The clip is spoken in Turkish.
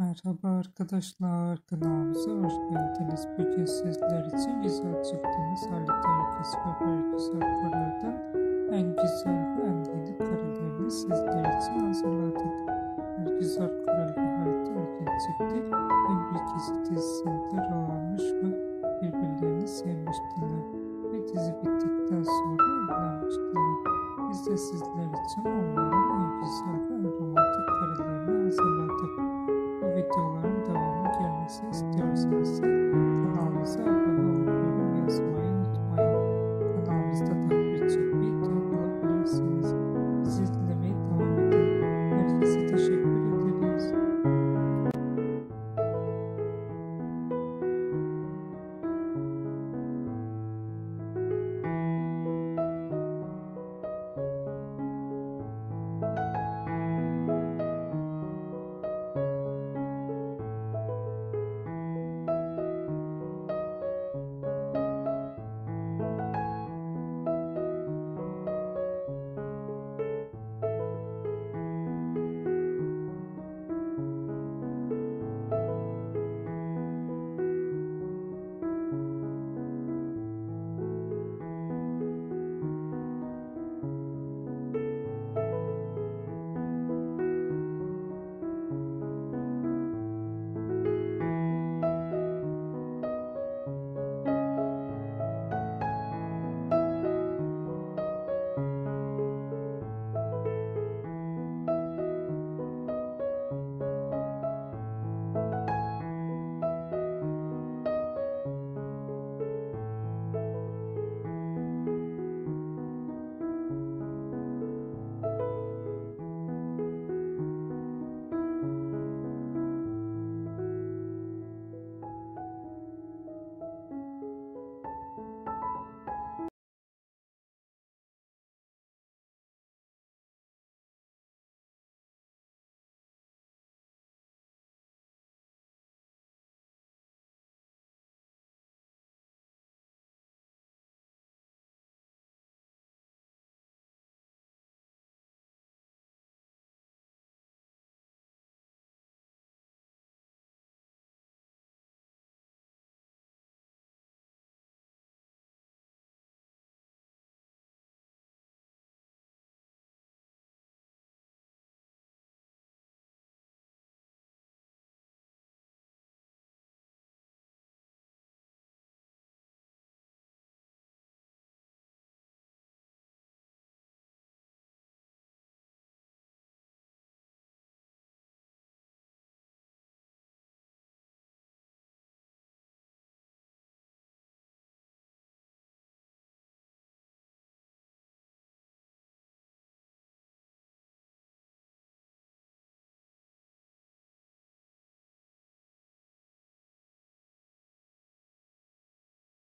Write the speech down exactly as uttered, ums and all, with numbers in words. Merhaba arkadaşlar, kanalımıza hoş geldiniz. Bugün sizler için güzel çıktığınız halde herkes ve böyle güzel karelerden en güzel ve en yeni karelerini sizler için hazırladık. Her güzel kareli halde erken çıktı. Hem bir dizi dizisinde rol almış ve birbirlerini sevmiştiler. Ve dizi bittikten sonra evlenmiştiler. Biz de sizler için onların en güzel